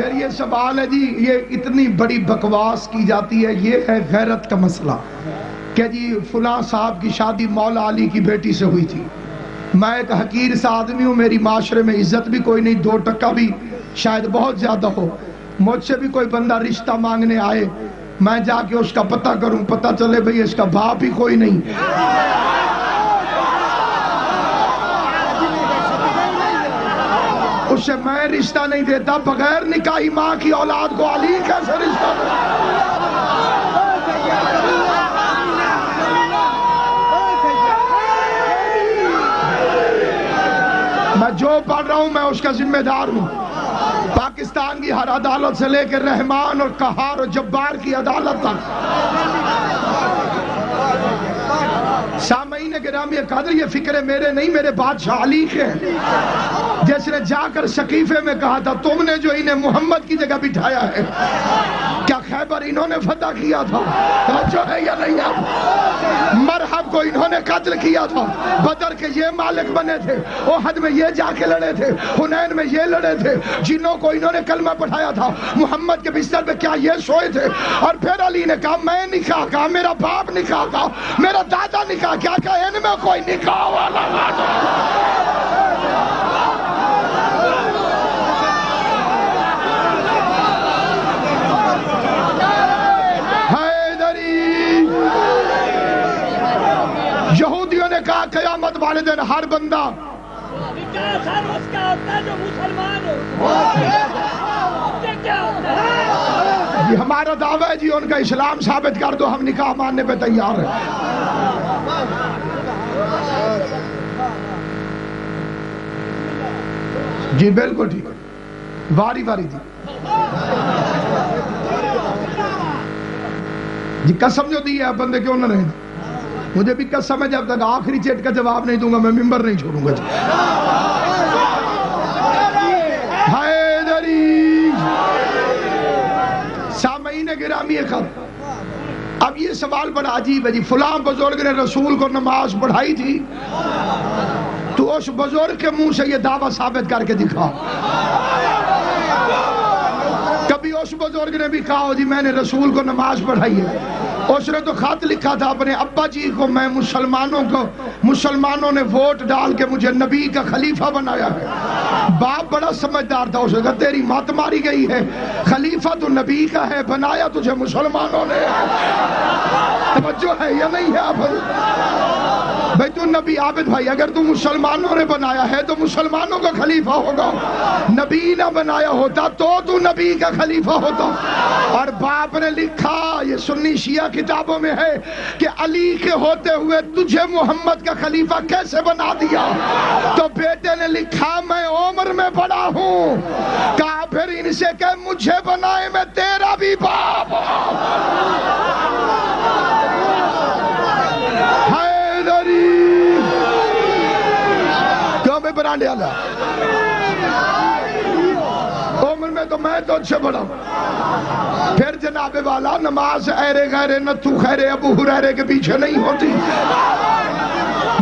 फिर ये सवाल है जी, ये इतनी बड़ी बकवास की जाती है, ये है गैरत का मसला कि जी फलां साहब की शादी मौला अली की बेटी से हुई थी। मैं एक हकीर सा आदमी हूँ, मेरी माशरे में इज्जत भी कोई नहीं, 2 टक्का भी शायद बहुत ज़्यादा हो। मुझसे भी कोई बंदा रिश्ता मांगने आए, मैं जाके उसका पता करूँ, पता चले भाई इसका बाप ही कोई नहीं। उससे मैं रिश्ता नहीं देता, बगैर निकाही माँ की औलाद को अली कैसे रिश्ता दे? मैं जो पढ़ रहा हूँ मैं उसका जिम्मेदार हूँ। पाकिस्तान की हर अदालत से लेकर रहमान और कहार और जब्बार की अदालत तक। सामईन गिरामी कदर, ये फिक्रे मेरे नहीं, मेरे बादशाह अली के हैं, जिसने जाकर शकीफे में कहा था तुमने जो इन्हें मोहम्मद की जगह बिठाया है, क्या खैबर इन्होंने फतह किया था? जो है या नहीं, आप मरहब को इन्होंने कत्ल किया था, बदर के ये मालिक बने थे, ओहद में ये जाके लड़े थे, हुनैन में ये लड़े थे, जिन्हों को इन्होंने कलमा पढ़ाया था, मोहम्मद के बिस्तर पे क्या ये सोए थे? और फिर अली ने कहा मैं निकाह का, मेरा बाप निकाह का, मेरा दादा निकाह क्या का, इनमें कोई निकाह वाला का। कयामत वाले दिन हर बंदा उसका होता है जो मुसलमान हो। हमारा दावा है जी उनका इस्लाम साबित कर दो, हम निकाह मानने पे तैयार हैं। जी बिल्कुल ठीक, बारी बारी जी जी कसम जो दी है बंदे क्यों ना रहे, मुझे भी कसम है जब तक आखिरी चेट का जवाब नहीं दूंगा मैं मिंबर नहीं छोड़ूंगा। सामईन गिरामी खबर, अब ये सवाल बड़ा अजीब है जी, फलां बुजुर्ग ने रसूल को नमाज पढ़ाई थी, तो उस बुजुर्ग के मुंह से ये दावा साबित करके दिखा। कभी उस बुजुर्ग ने भी कहा हो जी मैंने रसूल को नमाज पढ़ाई है, उसने तो खत लिखा था अपने अब्बा जी को, मैं मुसलमानों को, मुसलमानों ने वोट डाल के मुझे नबी का खलीफा बनाया है। बाप बड़ा समझदार था, उसने कहा तेरी मत मारी गई है, खलीफा तो नबी का है, बनाया तुझे मुसलमानों ने। तवज्जो है या नहीं है भाई? तू नबी आबिद भाई, अगर तू मुसलमानों ने बनाया है तो मुसलमानों का खलीफा होगा, नबी ना बनाया होता तो तू नबी का खलीफा होता। और बाप ने लिखा, ये सुन्नी शिया किताबों में है कि अली के होते हुए तुझे मोहम्मद का खलीफा कैसे बना दिया? तो बेटे ने लिखा मैं उम्र में बड़ा हूँ, कहा फिर इनसे कह मुझे बनाए मैं तेरा भी बाप। हैदरी क्यों भाई बना दिया? उम्र में तो मैं तो अच्छे बड़ा हूँ। फिर जनाबे वाला नमाज ऐरे गैरे नत्थू खैरे अबू हुरैरे के पीछे नहीं होती।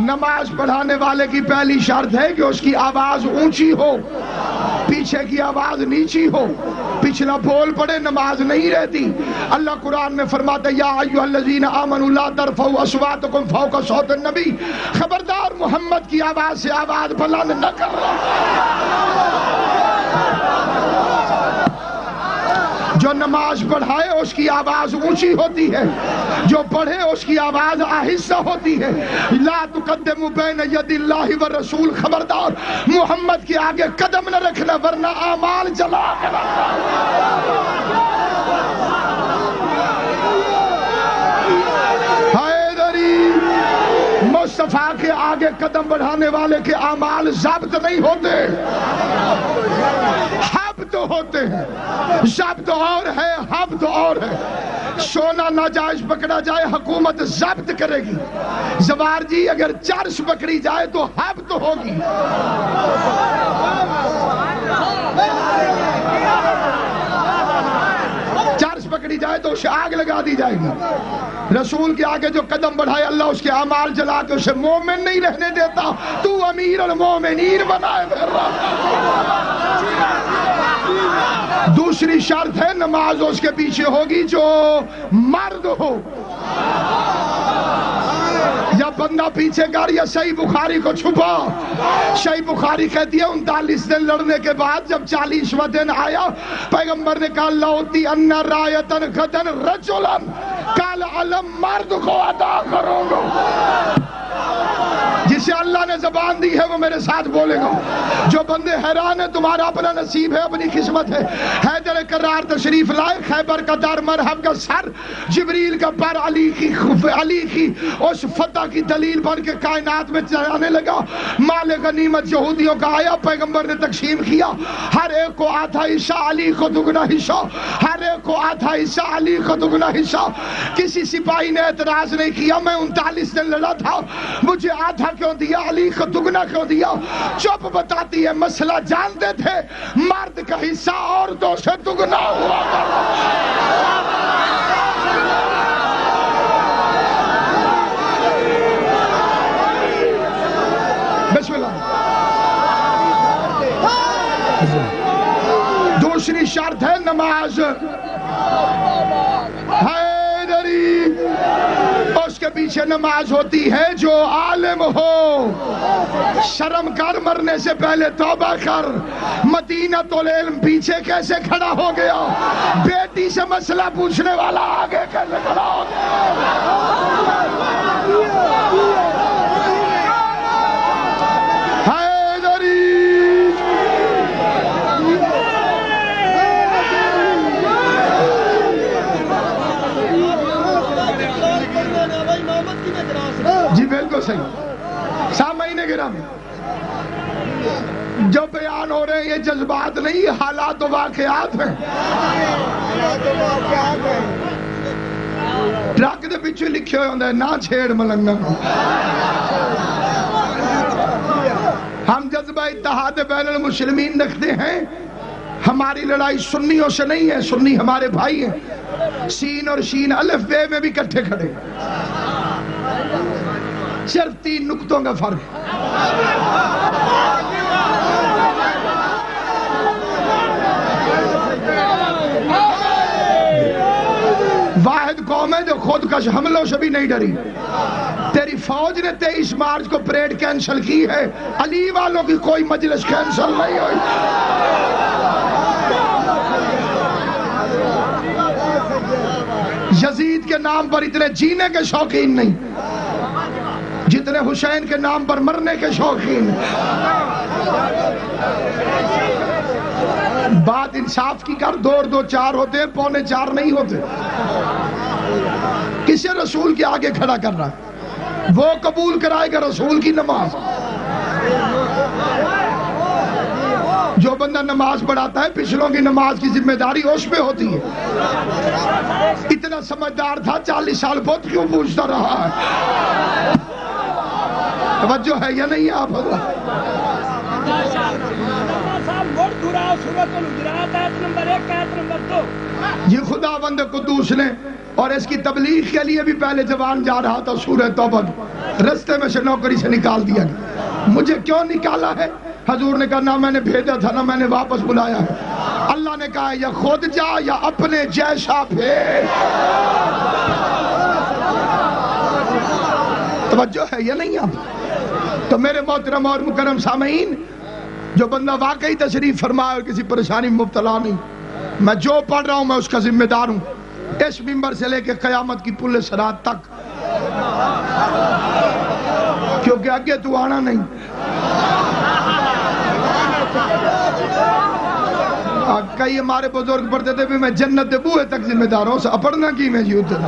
नमाज पढ़ाने वाले की पहली शर्त है कि उसकी आवाज ऊंची हो, पीछे की आवाज नीची हो, पिछला बोल पड़े, नमाज नहीं रहती। अल्लाह कुरान में फरमाता या अय्युहल्लज़ीना आमनू ला तरफ़ऊ अस्वातकुम फ़ौक़ सौतिन नबी, खबरदार मोहम्मद की आवाज से आवाज बुलंद न करना। जो नमाज पढ़ाए उसकी आवाज ऊंची होती है, जो पढ़े उसकी आवाज आहिस्ता होती है। ला तुक़द्दिमू बैन यदिल्लाहि व रसूल, खबरदार मोहम्मद के आगे कदम न रखना वरना आमाल जला कर। मुस्तफा के आगे कदम बढ़ाने वाले के आमाल ज़ब्त नहीं होते, तो होते हैं। जब्त और है, हब्त और है। सोना नाजायज पकड़ा जाए हुकूमत जब्त करेगी, जवार जी अगर चर्स पकड़ी जाए तो हब्त तो होगी। चर्स पकड़ी जाए तो उसे आग लगा दी जाएगी। रसूल के आगे जो कदम बढ़ाए अल्लाह उसके आमाल जला के उसे मोमिन नहीं रहने देता। तू अमीर और मोमिनीन बनाए। दूसरी शर्त है नमाज उसके पीछे होगी जो मर्द हो। या बंदा पीछे कर, या सही बुखारी को छुपा। सही बुखारी कहती है 39 दिन लड़ने के बाद जब 40वां दिन आया पैगंबर ने कहा लौती अन्ना रायतन खतन रजुलन कल अलम मर्द को अदा करूंगा। जिसे अल्लाह ने जबान दी है वो मेरे साथ बोलेगा। जो बंदे हैरान है तुम्हारा अपना नसीब है, अपनी किस्मत है। हैदर करार तशरीफ लाए, खैबर का दर, मरहम का सर, जिब्रील का पर, अली की उस फतह की दलील बन के कायनात में चलाने लगा। माल गनीमत यहूदियों का आया, पैगंबर ने तकसीम किया, हर एक को आधा हिस्सा, अली को दुगना हिस्सा, हर एक को आधा हिस्सा, अली को दुगना हिस्सा। किसी सिपाही ने एतराज नहीं किया, मैं 39 दिन लड़ा था, मुझे आधा क्यों दिया, अली को दुगना क्यों दिया। चुप बताती है मसला जानते थे, मर्द का हिस्सा और दो से दुगना हुआ था। दूसरी शर्त है नमाज है, उसके पीछे नमाज होती है जो आलिम हो। शर्म कर, मरने से पहले तौबा कर। मदीना तोल इल्म पीछे कैसे खड़ा हो गया, बेटी से मसला पूछने वाला आगे कैसे खड़ा हो गया। बिल्कुल सही। 6 महीने गिरा जो बयान हो रहे हैं ये जज्बात नहीं, हालात वाकयात हैं। ट्रक के पीछे लिखे होंगे ना छेड़ मलंगा। हम जज्बा इत्तेहाद बैनुल मुस्लिमीन रखते हैं। हमारी लड़ाई सुन्नियों से नहीं है, सुन्नी हमारे भाई हैं। सीन और शीन अलिफ बे में भी इकट्ठे खड़े, सिर्फ 3 नुक्तों का फर्क है। वाहिद कौम है जो खुदकश हमलों से भी नहीं डरी। तेरी फौज ने 23 मार्च को परेड कैंसिल की है, अली वालों की कोई मजलिस कैंसिल नहीं हुई। यजीद के नाम पर इतने जीने के शौकीन नहीं जितने हुसैन के नाम पर मरने के शौकीन। बात इंसाफ की कर, 2 और 2 4 होते हैं, 3.25 नहीं होते। किसे रसूल के आगे खड़ा कर रहा है वो कबूल कराएगा रसूल की नमाज। जो बंदा नमाज पढ़ाता है पिछलों की नमाज की जिम्मेदारी उस पे होती है। इतना समझदार था 40 साल बहुत क्यों पूछता रहा है। तवज्जो है या नहीं आप हजरत? ये खुदावंद कुद्दूस ने और इसकी तबलीग के लिए भी पहले जवान जा रहा था, सूरह तौबा रस्ते में से नौकरी से निकाल दिया गया। मुझे क्यों निकाला है? हजूर ने कहा ना मैंने भेजा था ना मैंने वापस बुलाया है। अल्लाह ने कहा या खुद जा या अपने जैसा भेज। तवज्जो है या नहीं आप? तो मेरे मोहतरम और मुकरम सामीन, जो बंदा वाकई तशरीफ फरमाए और किसी परेशानी में मुब्तला नहीं, मैं जो पढ़ रहा हूँ मैं उसका जिम्मेदार हूँ, इस मिंबर से लेके कयामत की पुल सरात तक। क्योंकि आगे तू आना नहीं, कई हमारे बुजुर्ग पढ़ते थे भी मैं जन्नत के बूहे तक जिम्मेदार हूँ, अपना की मैं जी उतर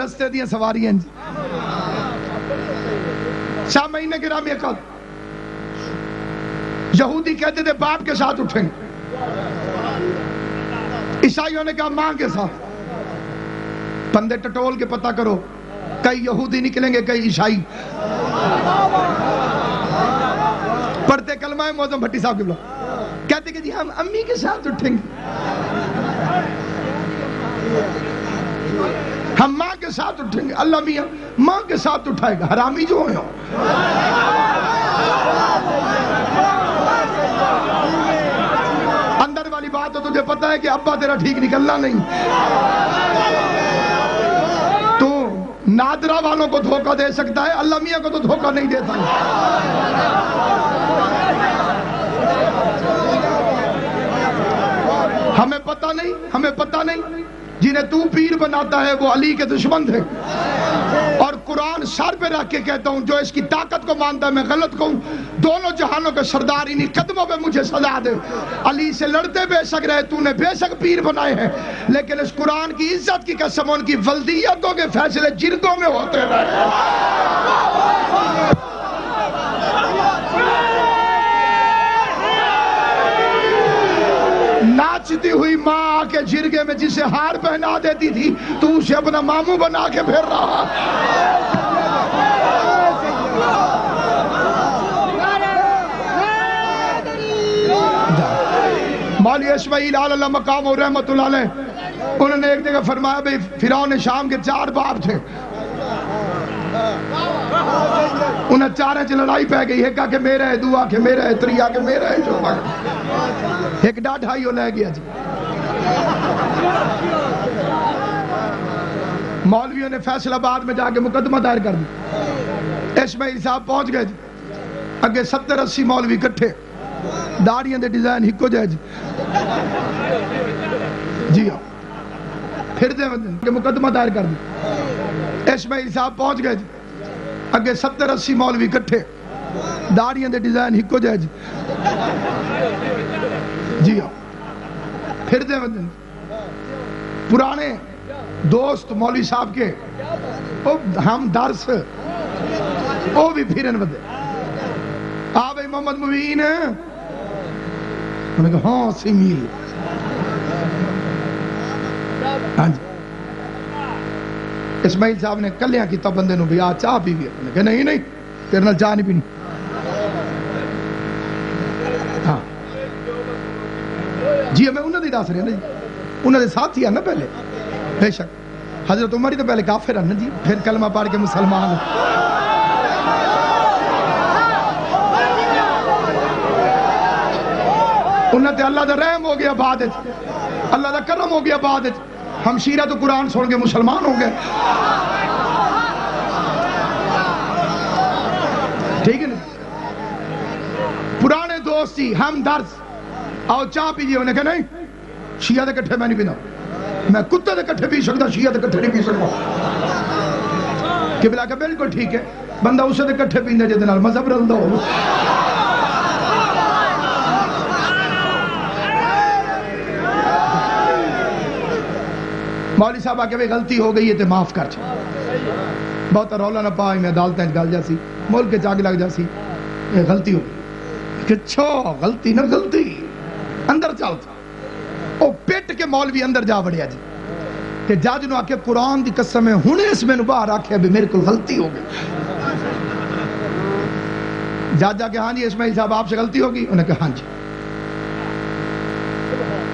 रस्ते दिया सवारियां। 6 महीने के नाम एक यहूदी कहते थे बाप के साथ उठेंगे, ईसाइयों ने कहा मां के साथ। बंदे टटोल के पता करो, कई यहूदी निकलेंगे कई ईसाई। पढ़ते कलमा है मौजूद भट्टी साहब के ब्लॉग, कहते कि जी हम अम्मी के साथ उठेंगे, हम माँ के साथ उठेंगे। अल्लाह मियां माँ के साथ उठाएगा, हरामी जो है। तुम्हें पता है कि अब्बा तेरा ठीक निकलना नहीं। तू नादरा वालों को धोखा दे सकता है, अल्लाह मियां को तो धोखा नहीं देता है। हमें पता नहीं, हमें पता नहीं, जिन्हें तू पीर बनाता है वो अली के दुश्मन थे। और कुरान सर पे रख के कहता हूँ, जो इसकी ताकत को मानता है मैं गलत कहूँ। दोनों जहानों के सरदार इन्हीं कदमों पे मुझे सजा दे। अली से लड़ते बेशक रहे, तूने बेशक पीर बनाए हैं, लेकिन इस कुरान की इज्जत की कसम उनकी वल्दियतों के फैसले जिरदों में होते रहे। नाचती हुई माँ आके जिरगे में जिसे हार पहना देती थी, तू उसे अपना मामू बना के फिर रहा। मौलवी इस्माईल अल्लाह मकाम और रहमतुल्लाह अलैह, उन्होंने एक जगह फरमाया, भाई फिरौन ने शाम के चार बाप थे, उन्हें चारे से लड़ाई पै गई। एक आके मेरा है, दुआ के मेरा है, त्रिया के मेरा है, जो एक डाढ़ाई हो लै गया जी। मौलवियों ने फैसलाबाद में जाके मुकदमा दायर कर दिया। इस्माईल साहब पहुंच गए जी, अगे 70-80 मौलवी कट्ठे, दाढ़ियां दे डिजाइन हिको जाए जी। जी हाँ, फिर दे मुकदमा दायर कर दिया। इस्माईल साहब पहुंच गए जी, अगे 70-80 मौलवी कट्ठे, दाढ़ियां दे डिजाइन हिको जाए जी। जी हाँ, फिर दे पुराने दोस्त मौलवी साहब के ओ हम दर्श ओ भी फिरन बदे आ भाई मोहम्मद मुबीन। उन्होंने कहा हाँ सिमील। हाँ जी, इस्माईल साहब ने कल्याण किया बंदे भी, आ चाह पी गए। उन्हें कहा नहीं नहीं, तेरे नाल चाह नहीं पीनी। हाँ जी, मैं उन्होंने दस रहा जी, उन्होंने साथ ही है ना पहले, बेशक हजरत उमर ही तो पहले काफिर है ना जी, फिर कलमा पढ़ के मुसलमान। उन्होंने अल्लाह का रहम हो गया बाद, अल्लाह का करम हो गया बाद। हम शीरा तो कुरान सुन के मुसलमान हो गए, ठीक है ना। पुराने दोस्त ही हम दर्ज आओ चाह पीजिए। उन्हें कहा नहीं, शिया के कट्ठे मैं नहीं पीना, मैं कुत्ते के कट्ठे पी सकता, शिया के कट्ठे नहीं पी सकता। कि बिला के बिल्कुल ठीक है, बंदा उसे के कट्ठे पींदा जिहदे नाल मजहब रलदा हो। मौली साहब आके भाई गलती हो गई है तो माफ कर, बहुत रौला ना पा, इन्हें अदालतें गल जासी, मुल्क के जाग लग जासी, गलती हो गई। कि छो गलती ना गलती, अंदर चल था पेट के मौलवी अंदर जा बढ़िया जी। ते जज ने आके कुरान की कसम है, हुणे इस मैनू बाहर आखे भी मेरे को गलती हो गई। जज आके हाँ जी इस्माईल साहब आपसे गलती होगी। उन्हें कहा हाँ जी,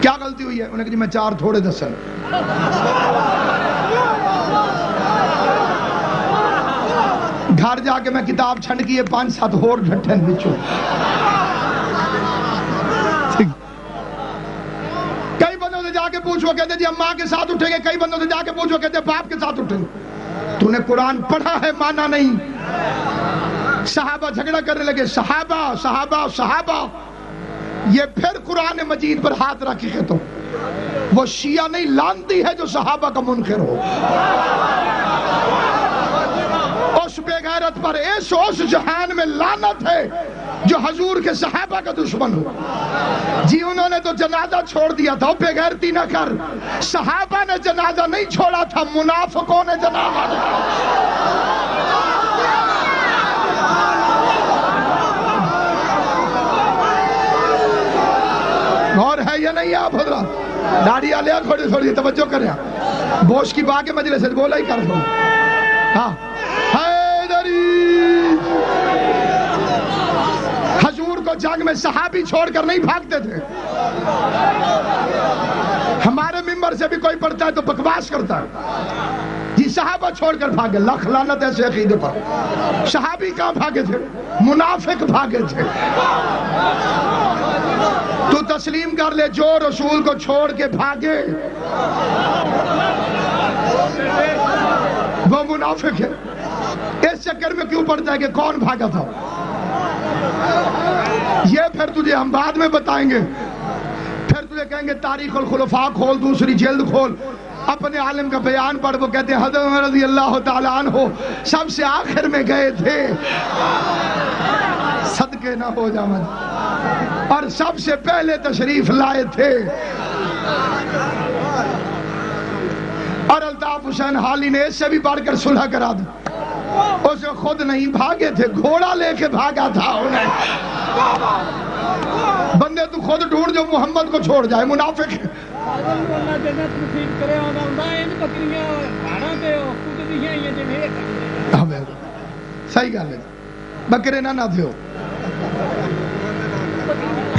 क्या गलती हुई है? उन्हें कहा जी मैं चार थोड़े दसन। घर जाके मैं किताब छंड की है, 5-7 होर घटन बिचो। कई बंदों से जाके पूछो कहते जी हम माँ के साथ उठेंगे, कई बंदों से जाके पूछो कहते बाप के साथ उठेंगे। तूने कुरान पढ़ा है, माना नहीं। सहाबा झगड़ा करने लगे, सहाबा सहाबा सहाबा। ये फिर कुरान मजीद पर हाथ रख के तो वो शिया नहीं लानती है जो सहाबा का मुनकर हो। उस बेगैरत पर ऐस उस जहान में लानत है जो हजूर के सहाबा का दुश्मन हो जी। उन्होंने तो जनाजा छोड़ दिया था, बेगैरती ना कर। सहाबा ने जनाजा नहीं छोड़ा था, मुनाफिकों ने जनाजा और है या नहीं? आप हजरत दाढ़ी वाले थोड़ी थोड़ी तवज्जो कर, बोश की बाग मजले से बोला ही कर दो। हाँ हजूर को जंग में सहाबी छोड़कर नहीं भागते थे। हमारे मिंबर से भी कोई पढ़ता है तो बकवास करता है जी सहाबा छोड़कर भागे। लख लानत ऐसे अकीदे पर। सहाबी कहाँ भागे थे? मुनाफिक भागे थे। तू तस्लीम कर ले जो रसूल को छोड़ के भागे वो मुनाफिक है। इस चक्कर में क्यों पड़ता है कि कौन भागा था, ये फिर तुझे हम बाद में बताएंगे। फिर तुझे कहेंगे तारीख उल खुलफा खोल, दूसरी जल्द खोल, अपने आलम का बयान पढ़। वो कहते हैं हज़रत उमर रज़ी अल्लाह तआला अन्हु सबसे आखिर में गए थे, सदके ना हो जावन, और सबसे पहले तशरीफ लाए थे। और अल्ताफ हुसैन हाली ने इससे भी बढ़कर सुलह करा दी। उसे खुद नहीं भागे थे, घोड़ा लेके भागा था उन्हें। बंदे तू खुद ढूंढ जो मोहम्मद को छोड़ जाए, मुनाफिक। सही गल है, बकरे ना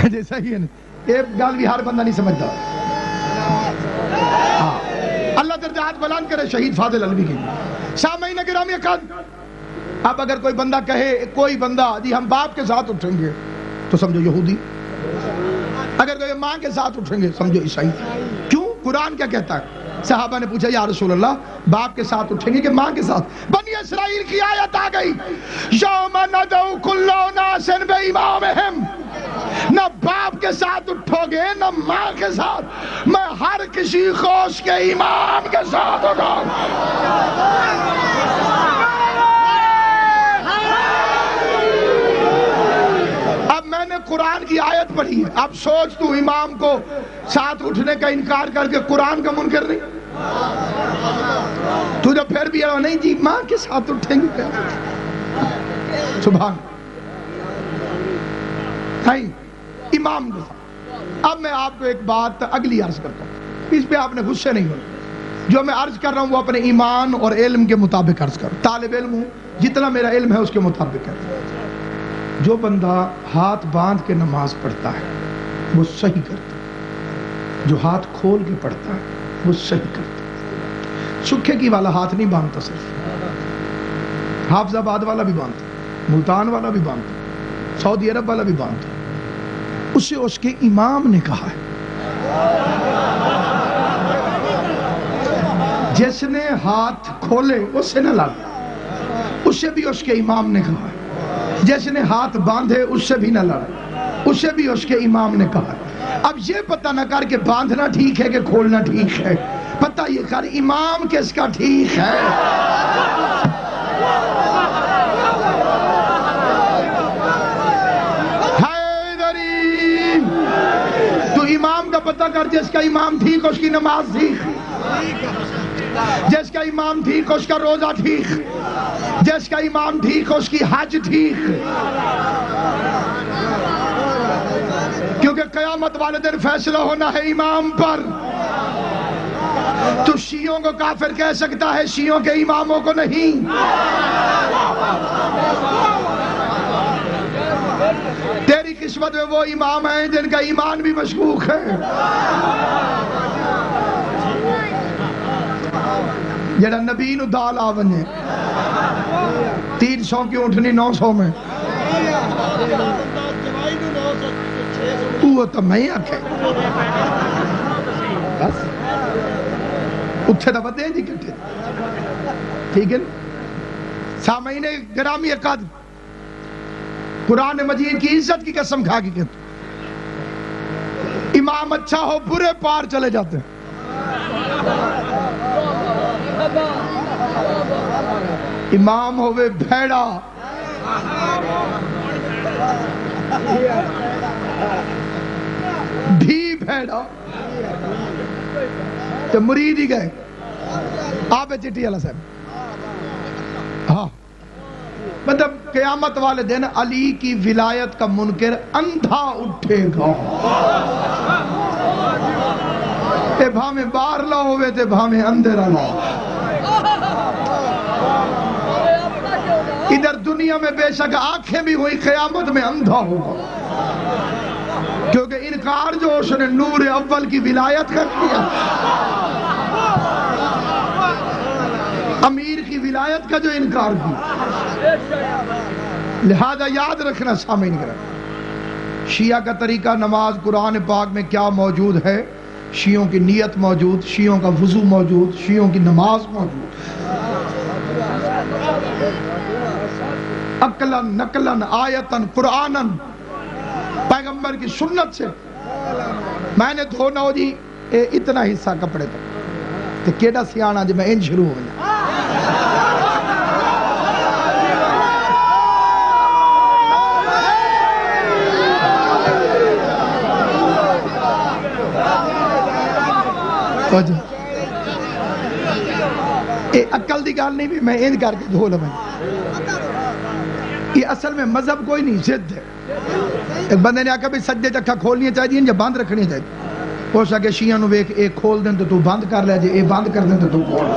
थे सही है। एक गल भी हर बंदा नहीं समझता। हाँ, अल्लाह दर्जात बुलंद करे शहीद फादिल अलवी की। सामईन गिरामी अब अगर कोई बंदा कहे, कोई बंदा जी हम बाप के साथ उठेंगे तो समझो यहूदी, अगर कोई माँ के साथ उठेंगे समझो ईसाई। क्यों? कुरान क्या कहता है? सहाबा ने पूछा या रसूल अल्लाह, बाप के साथ उठेंगे कि माँ के साथ? बनी इसराइल की आयत आ गई, यौमा नदऊ कुल्ला उनासिन बिइमामिहिम। ना बाप के साथ उठोगे ना माँ के साथ, मैं हर किसी खोश के इमाम के साथ उठूंगा। अब मैंने कुरान की आयत पढ़ी है, अब सोच तू इमाम को साथ उठने का इनकार करके कुरान का मुनकर नहीं, तुझे फिर भी नहीं जी माँ के साथ उठेंगे। सुभान इमाम। अब मैं आपको एक बात अगली अर्ज करता हूँ, इस पे आपने गुस्से नहीं होना। जो मैं अर्ज कर रहा हूँ वो अपने ईमान और इल्म के मुताबिक अर्ज कर। तालिब इल्म हूँ, जितना मेरा इल्म है उसके मुताबिक कर। जो बंदा हाथ बांध के नमाज पढ़ता है वो सही करता है, जो हाथ खोल के पढ़ता है वो सही करता है। सुखे की वाला हाथ नहीं बांधता, सिर्फ हाफिजाबाद वाला भी बांधता, मुल्तान वाला भी बांधता, सऊदी अरब वाला भी बांधता। उसे उसके इमाम ने कहा है, जिसने हाथ खोले उससे न लग, उसे भी उसके इमाम ने कहा है। जिसने हाथ बांधे उससे भी न लड़, उसे भी उसके इमाम ने कहा है। अब ये पता ना कर के बांधना ठीक है कि खोलना ठीक है, पता ये कर इमाम किसका ठीक है। पता कर, जिसका इमाम ठीक उसकी नमाज ठीक, जिसका इमाम ठीक उसका रोजा ठीक, जिसका इमाम ठीक उसकी हज ठीक। क्योंकि कयामत वाले दिन फैसला होना है इमाम पर। तो शियों को काफिर कह सकता है, शियों के इमामों को नहीं। तेरी किस्मत में वो इमाम है जिनका ईमान भी मशकूक है। जरा नबी नु दाल आवने 300 की उठनी 900 में, वो तो मैं आखे बस उठे तो बदे जी कट्ठे। ठीक है सामने ग्रामी अकाद कुरान मजीद की इज्जत की कसम खा के कहते इमाम अच्छा हो बुरे पार चले जाते हैं। इमाम होवे भेड़ा, भी भेड़ा तो मुरीद ही गए। आप चिट्ठी वाला साहब, हाँ मतलब क़यामत वाले दिन अली की विलायत का मुनकर अंधा उठेगा। ते भावे बारला होवे ते भावे अंधेरा ना। इधर दुनिया में बेशक आंखें भी हुई, क़यामत में अंधा होगा, क्योंकि इनकार जो उसने नूर अव्वल की विलायत कर दिया, अमीर की विलायत का जो इनकार किया। लिहाजा याद रखना सामईन, शिया का तरीका नमाज कुरान पाक में क्या मौजूद है, शियों की नीयत मौजूद, शियों का वुज़ू मौजूद, शियों की नमाज मौजूद, अकलन नकलन आयतन कुरानन पैगंबर की सुन्नत से। मैंने धोना हो जी ए इतना हिस्सा कपड़े तो केड़ा सियाना जी मैं इन शुरू हो गया। अक्ल की गल नहीं भी मैं इंज करके धो लवां। ये असल में मजहब कोई नहीं, जिद है। एक बंदे ने आखा भी सज्जे अखा खोलनी चाहिए या बंद रखनी चाहिए। हो सके शिया नूं वेख एक खोल दें तो तू बंद कर लै, जे ये बंद कर दें तो तू खोल।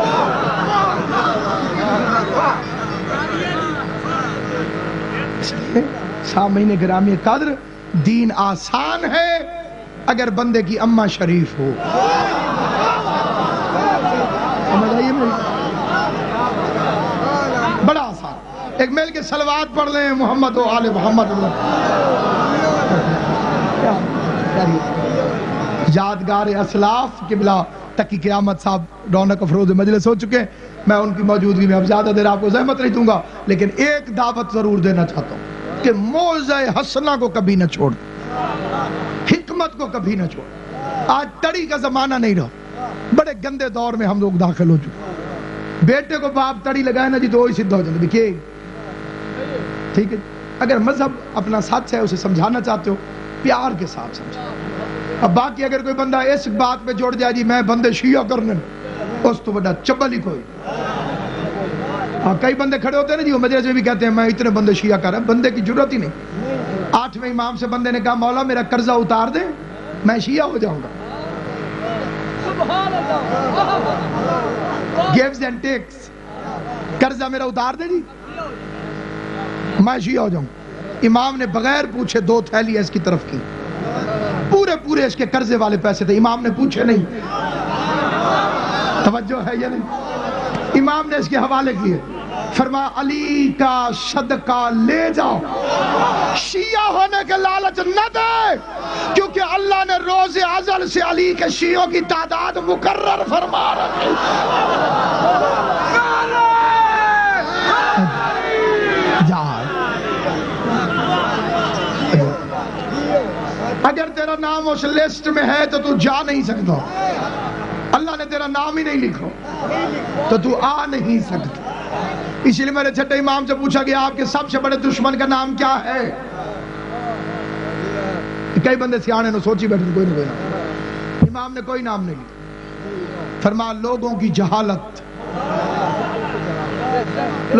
सामईन गिरामी कदर, दीन आसान है अगर बंदे की अम्मा शरीफ हो। बड़ा आसान, एक मेल के सलवात पढ़ लें मोहम्मद व आले मोहम्मद। यादगार असलाफ किबला तकी क़यामत साहब रौनक अफरोज मजलिस हो चुके हैं। मैं उनकी मौजूदगी में अब ज़्यादा देर आपको जहमत नहीं दूंगा, लेकिन एक दावत ज़रूर देना चाहता हूँ कि मौज़े हसना को कभी न छोड़, हिकमत को कभी न छोड़। आज तड़ी का ज़माना नहीं रहा, बड़े गंदे दौर में हम लोग दाखिल हो चुके। बेटे को बाप तड़ी लगाए ना जी तो ही सिद्ध हो जाता है। ठीक है, अगर मजहब अपना सच है उसे समझाना चाहते हो प्यार के साथ समझाओ। अब बाकी अगर कोई बंदा इस बात पे जोड़ जाए जी मैं बंदे शिया करने, उस तो बड़ा चब्बल ही कोई। और कई बंदे खड़े होते हैं ना जी मजलिस में भी कहते हैं मैं इतने बंदे शिया कर रहा हूं, बंदे की जरूरत ही नहीं। 8वें इमाम से बंदे ने कहा मौला मेरा कर्जा उतार दे मैं शिया हो जाऊंगा। Gives and takes, कर्जा मेरा उतार दे जी मैं शिया हो जाऊं। इमाम ने बगैर पूछे 2 थैलियां इसकी तरफ की, पूरे पूरे इसके कर्जे वाले पैसे थे। इमाम ने पूछे नहीं, तवज्जो है या नहीं। इमाम ने इसके हवाले किए, फरमा अली का सदका ले जाओ, शिया होने के लालच न दे, क्योंकि अल्लाह ने रोज़े अज़ल से अली के शियों की तादाद मुकर्रर फरमा रखी। अगर तेरा नाम उस लिस्ट में है तो तू जा नहीं सकता, अल्लाह ने तेरा नाम ही नहीं लिखो तो तू आ नहीं सकता। इसीलिए मेरे छठे इमाम से पूछा गया आपके सबसे बड़े दुश्मन का नाम क्या है। कई बंदे सियाने ने सोची बैठे कोई नहीं कोई। इमाम ने कोई नाम नहीं लिया, फरमा लोगों की जहालत।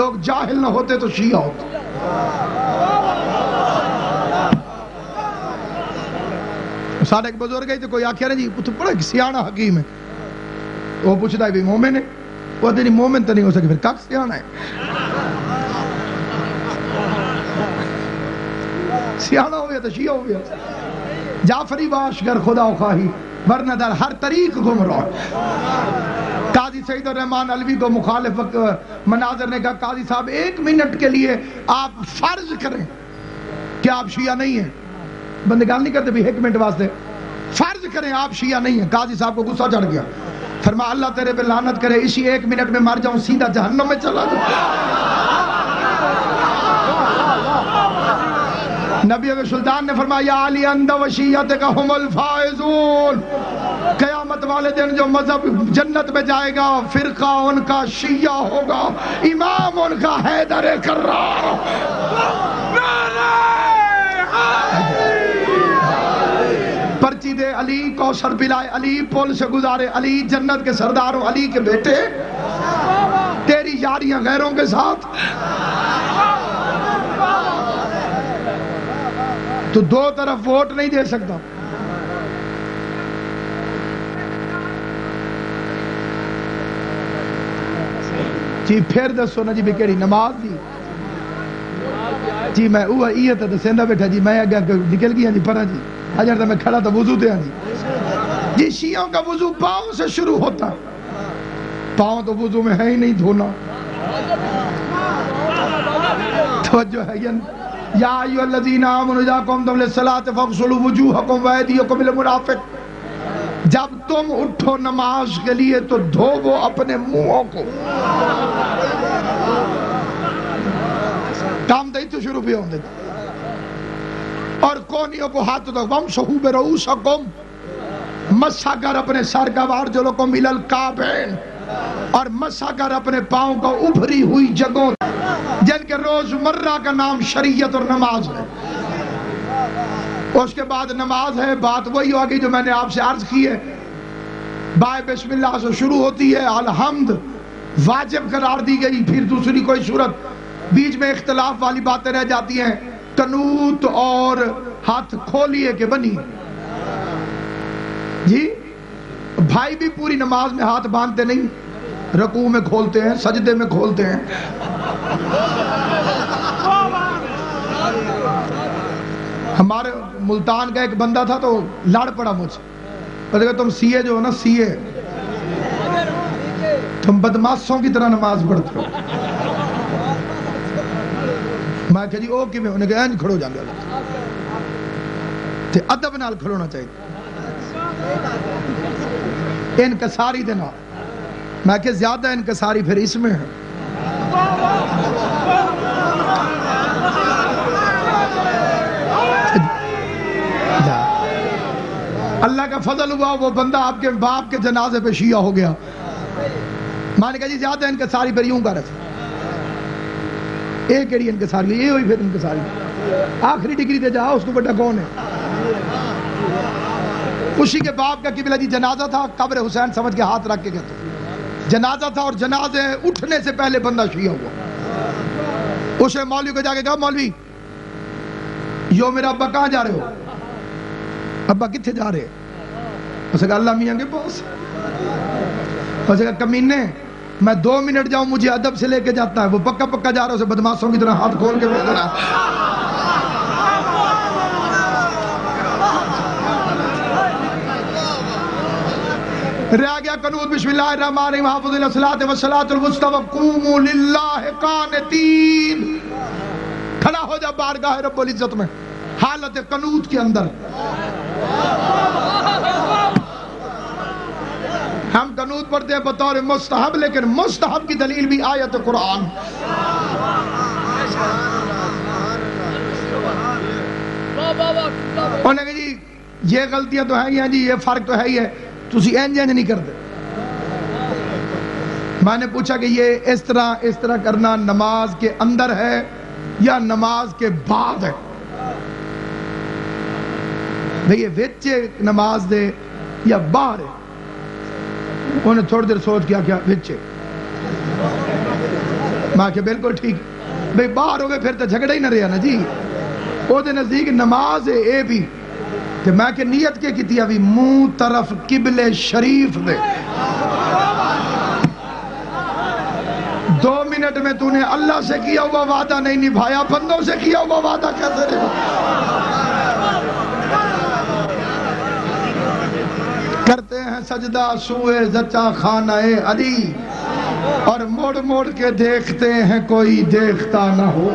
लोग जाहिल ना होते तो शिया होते। साढ़े एक बुजुर्ग गई तो कोई आखिया नहीं जी बड़ा सियाना हकीम है, वो पूछता है भी मोमिन है, वो तेरी मोमिन तो नहीं हो सके फिर कब सियाना है। सियाना हो गया तो शिया हो गया। जाफरी बाशगर खुदा खाही वरना दर हर तरीक गुमराह। काजी सईद और रहमान अलवी को मुखालिफ मनाजर ने कहा काजी साहब 1 मिनट के लिए आप फर्ज करें कि आप शिया नहीं है। बंदे गाल नहीं करते भी 1 मिनट वास्ते फर्ज करें आप शिया नहीं है। काजी साहब को गुस्सा चढ़ गया, फरमा अल्लाह तेरे पे लानत करे, इसी 1 मिनट में मर जाऊं, सीधा जहन्नम में चला जाऊं। नबी सुल्तान ने फरमाया अली अंदा वशियत का हुमल फाइजून। कयामत वाले दिन जो मजहब जन्नत में जाएगा फिरका उनका शिया होगा, इमाम उनका हैदर कर्रार। पर्ची दे अली, कौशर पिलाए अली, पुल से गुजारे अली, जन्नत के सरदारों अली के बेटे, तेरी यारियां गैरों के साथ। तू 2 तरफ वोट नहीं दे सकता। जी फिर दसो ना जी भी केड़ी नमाज दी जी मैं वह ये तो दसेंदा बैठा जी मैं अगर निकल गया जी पढ़ा जी अजर तो मैं खड़ा था वजू दे जी। शियों का वजू पाँव से शुरू होता, पाँव तो वजू में है ही नहीं धोना। तो जो है जब तुम उठो नमाज के लिए तो धोवो अपने मुंहों को। काम दई तो शुरू भी होंगे और कोनियों को हाथ तो वम सहूब रहू सकुम मस्सा कर अपने सर का वार जो लोग को मिलल काबेन और मस्सा कर अपने पाँव को उभरी हुई जगहों जिनके रोजमर्रा का नाम शरीयत और नमाज है। उसके बाद नमाज है। बात वही होगी जो मैंने आपसे अर्ज की है। बाय बिस्मिल्लाह से शुरू होती है, अलहम्द वाजिब करार दी गई, फिर दूसरी कोई सूरत, बीच में इख्तलाफ वाली बातें रह जाती हैं। तनूत और हाथ खोलिए के बनी जी भाई भी पूरी नमाज में हाथ बांधते नहीं, रकू में खोलते हैं, सजदे में खोलते हैं। हमारे मुल्तान का एक बंदा था तो लड़ पड़ा मुझसे, तुम सीए जो हो ना सीए, तुम बदमाशों की तरह नमाज पढ़ते हो। मैं कह जी ओ कि मैं उन्हें खड़ो जाने ते अदब नाल खड़ोना चाहिए, इनकसारी देना। मैं कह ज्यादा इनकसारी फिर इसमें है। अल्लाह का फजल हुआ वो बंदा आपके बाप के जनाजे पे शिया हो गया। मैंने कहा जी ज्यादा इनके सारी पर यूं कर एक कड़ी इनके सारी ये हुई, फिर इनके सारी आखिरी डिग्री दे जाओ, उसको बड़ा कौन है। उसी के बाप का किबला जी जनाजा था, कब्र हुसैन समझ के हाथ रख के कहते जनाजा था और जनाजे उठने से पहले बंदा शिया हुआ। उसे मौलवी को जाके कहा मौलवी यो मेरा अब्बा कहाँ जा रहे हो, अब्बा किथे जा रहे हैं। उसने कहा अल्लाह मियाँ के पास। उसने कहा कमीने मैं 2 मिनट जाऊं, मुझे अदब से लेके जाता है, वो पक्का पक्का जा रहा है, उसे बदमाशों की तरह हाथ खोल के बोल रहा है। रह गया कनूत बिस्मिल्लाहिर्रहमानिर्रहीम हाफिज़ुल सलात व सलातुल मुस्तवा कूमू लिल्लाह कानितीन। खड़ा हो जा बारगाह रब्बुल इज्जत में हालत कनूत के अंदर। हम कनूत पढ़ते हैं बतौर मुस्तहब, लेकिन मुस्तहब की दलील भी आयत कुरान। उन्होंने कहा जी ये गलतियां तो है ही हैं जी, ये फर्क तो है ही है, तुसी इंज इंज नहीं करते। मैंने पूछा कि ये इस तरह करना नमाज के अंदर है या नमाज के बाद है। भैया विच नमाज दे या बाहर। उन्हें थोड़ी देर सोच क्या क्या विच। मैं क्या बिल्कुल ठीक भाई, बाहर हो गए फिर तो झगड़ा ही ना रहा ना जी। वो नजदीक नमाज है ये भी। तो मैं क्या नीयत के की अभी मुंह तरफ किबले शरीफ दे 2 मिनट में तूने अल्लाह से किया हुआ वादा नहीं निभाया, बंदों से किया हुआ वादा कैसे करते हैं। सजदा सूए जचा खानाए अली और मोड़ मोड़ के देखते हैं कोई देखता ना हो।